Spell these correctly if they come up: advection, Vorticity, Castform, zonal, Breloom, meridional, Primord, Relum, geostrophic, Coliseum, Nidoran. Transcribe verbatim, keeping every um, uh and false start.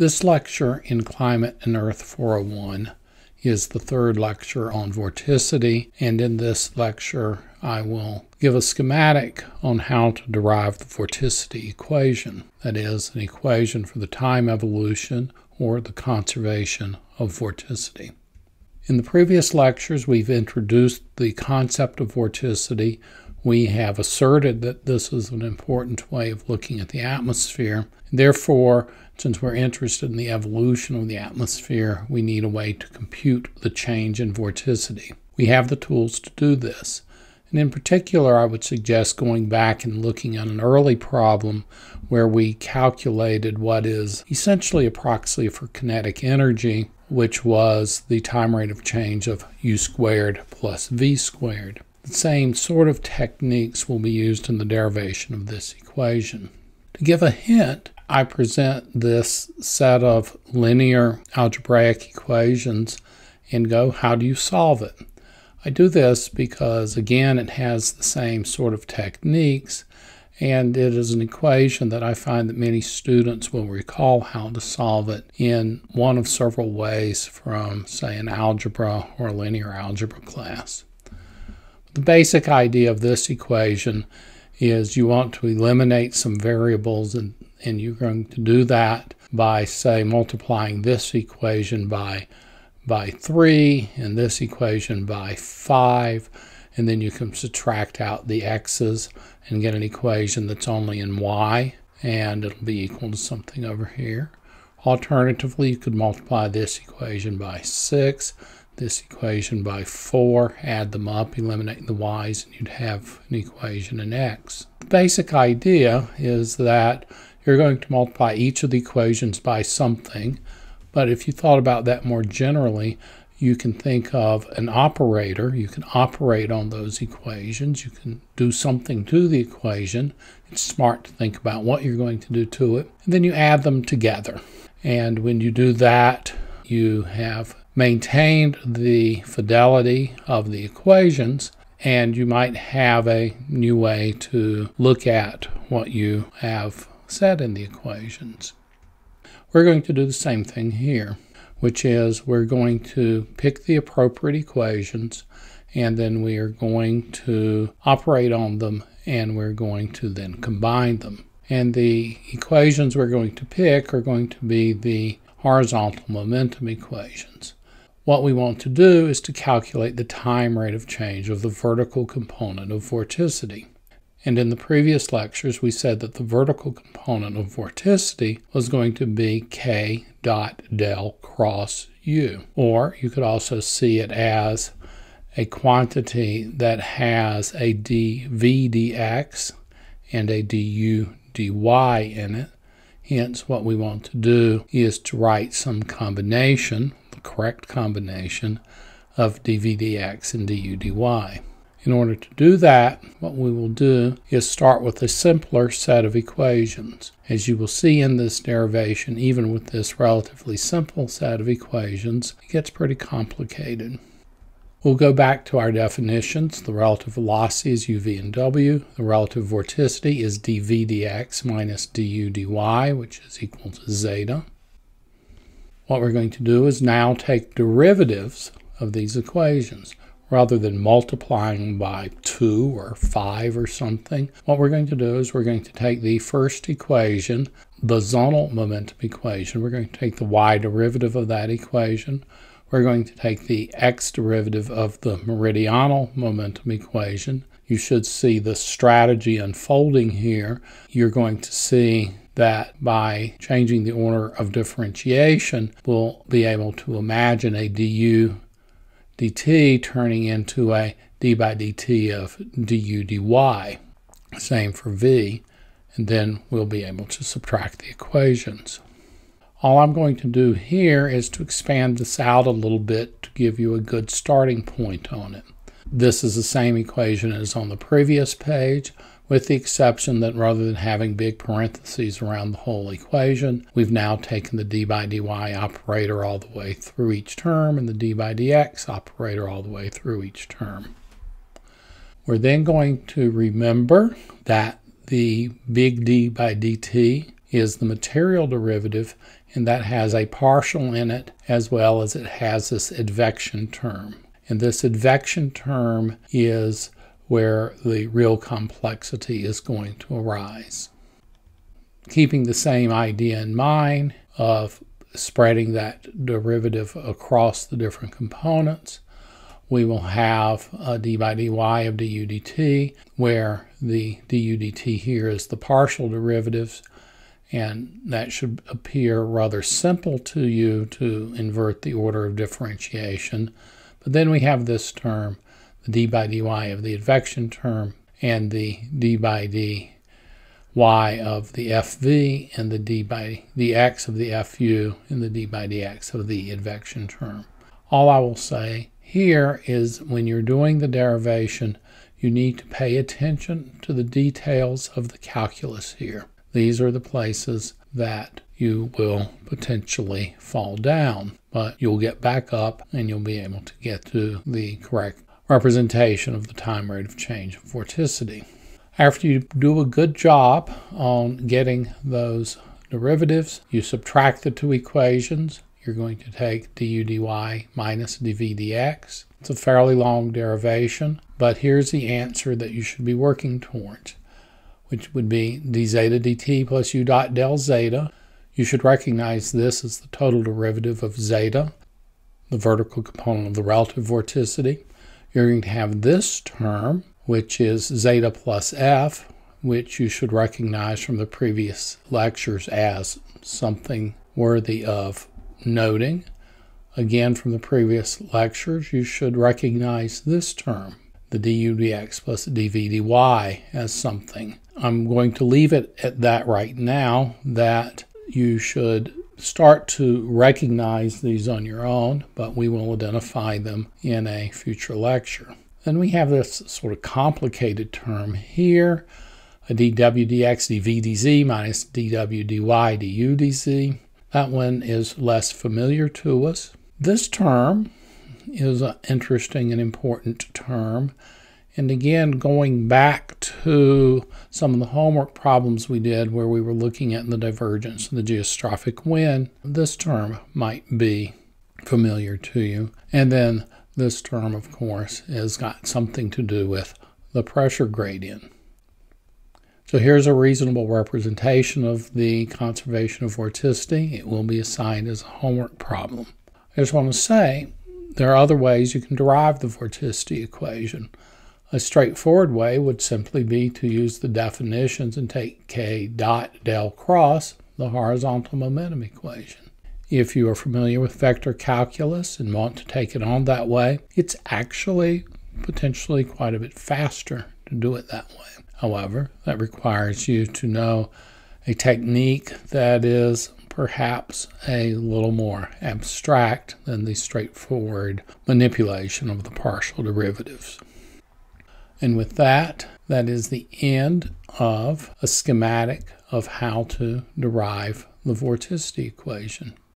This lecture in Climate and Earth four oh one is the third lecture on vorticity, and in this lecture I will give a schematic on how to derive the vorticity equation, that is, an equation for the time evolution or the conservation of vorticity. In the previous lectures we've introduced the concept of vorticity. We have asserted that this is an important way of looking at the atmosphere. Therefore, since we're interested in the evolution of the atmosphere, we need a way to compute the change in vorticity. We have the tools to do this. And in particular, I would suggest going back and looking at an early problem where we calculated what is essentially a proxy for kinetic energy, which was the time rate of change of u squared plus v squared. The same sort of techniques will be used in the derivation of this equation. To give a hint, I present this set of linear algebraic equations and go, how do you solve it? I do this because, again, it has the same sort of techniques, and it is an equation that I find that many students will recall how to solve it in one of several ways from, say, an algebra or a linear algebra class. The basic idea of this equation is you want to eliminate some variables, and, and you're going to do that by, say, multiplying this equation by by three and this equation by five, and then you can subtract out the x's and get an equation that's only in y, and it'll be equal to something over here. Alternatively, you could multiply this equation by six, this equation by four, add them up, eliminate the y's, and you'd have an equation in x. The basic idea is that you're going to multiply each of the equations by something, but if you thought about that more generally, you can think of an operator. You can operate on those equations. You can do something to the equation. It's smart to think about what you're going to do to it. And then you add them together. And when you do that, you have maintained the fidelity of the equations, and you might have a new way to look at what you have said in the equations. We're going to do the same thing here, which is we're going to pick the appropriate equations, and then we are going to operate on them, and we're going to then combine them. And the equations we're going to pick are going to be the horizontal momentum equations. What we want to do is to calculate the time rate of change of the vertical component of vorticity. And in the previous lectures, we said that the vertical component of vorticity was going to be k dot del cross u. Or you could also see it as a quantity that has a dv dx and a du dy in it. Hence, what we want to do is to write some combination, the correct combination, of dv dx and du dy. In order to do that, what we will do is start with a simpler set of equations. As you will see in this derivation, even with this relatively simple set of equations, it gets pretty complicated. We'll go back to our definitions. The relative velocity is u, v, and w. The relative vorticity is dv dx minus du dy, which is equal to zeta. What we're going to do is now take derivatives of these equations. Rather than multiplying by two or five or something, what we're going to do is we're going to take the first equation, the zonal momentum equation. We're going to take the y derivative of that equation. We're going to take the x derivative of the meridional momentum equation. You should see the strategy unfolding here. You're going to see that by changing the order of differentiation, we'll be able to imagine a du dt turning into a d by dt of du dy. Same for v, and then we'll be able to subtract the equations. All I'm going to do here is to expand this out a little bit to give you a good starting point on it. This is the same equation as on the previous page, with the exception that rather than having big parentheses around the whole equation, we've now taken the d by dy operator all the way through each term and the d by dx operator all the way through each term. We're then going to remember that the big d by dt is the material derivative, and that has a partial in it, as well as it has this advection term. And this advection term is where the real complexity is going to arise. Keeping the same idea in mind of spreading that derivative across the different components, we will have a d by dy of du dt, where the du dt here is the partial derivatives, and that should appear rather simple to you to invert the order of differentiation. But then we have this term, the d by dy of the advection term, and the d by dy of the fv, and the d by dx of the fu, and the d by dx of the advection term. All I will say here is, when you're doing the derivation, you need to pay attention to the details of the calculus here. These are the places that you will potentially fall down, but you'll get back up and you'll be able to get to the correct representation of the time rate of change of vorticity. After you do a good job on getting those derivatives, you subtract the two equations. You're going to take du dy minus dv dx. It's a fairly long derivation, but here's the answer that you should be working towards, which would be d zeta dt plus u dot del zeta. You should recognize this as the total derivative of zeta, the vertical component of the relative vorticity. You're going to have this term, which is zeta plus f, which you should recognize from the previous lectures as something worthy of noting. Again, from the previous lectures, you should recognize this term, the du dx plus the dv dy, as something. I'm going to leave it at that right now, that you should start to recognize these on your own, but we will identify them in a future lecture. Then we have this sort of complicated term here, a dw dx dv dz minus dw dy du dz. That one is less familiar to us. This term is an interesting and important term. And again, going back to some of the homework problems we did where we were looking at the divergence and the geostrophic wind, this term might be familiar to you. And then this term, of course, has got something to do with the pressure gradient. So here's a reasonable representation of the conservation of vorticity. It will be assigned as a homework problem. I just want to say there are other ways you can derive the vorticity equation. A straightforward way would simply be to use the definitions and take k dot del cross, the horizontal momentum equation. If you are familiar with vector calculus and want to take it on that way, it's actually potentially quite a bit faster to do it that way. However, that requires you to know a technique that is perhaps a little more abstract than the straightforward manipulation of the partial derivatives. And with that, that is the end of a schematic of how to derive the vorticity equation.